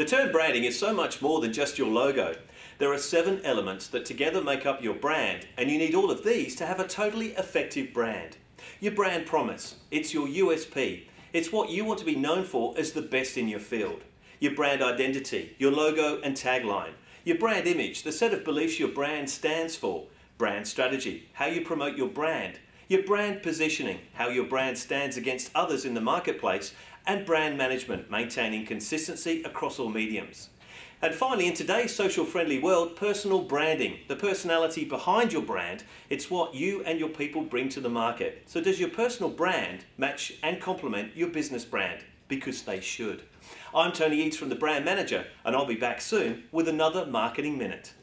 The term branding is so much more than just your logo. There are 7 elements that together make up your brand, and you need all of these to have a totally effective brand. Your brand promise, it's your USP. It's what you want to be known for as the best in your field. Your brand identity, your logo and tagline. Your brand image, the set of beliefs your brand stands for. Brand strategy, how you promote your brand. Your brand positioning, how your brand stands against others in the marketplace. And brand management, maintaining consistency across all mediums. And finally, in today's social-friendly world, personal branding, the personality behind your brand, it's what you and your people bring to the market. So does your personal brand match and complement your business brand? Because they should. I'm Tony Eades from the Brand Manager, and I'll be back soon with another Marketing Minute.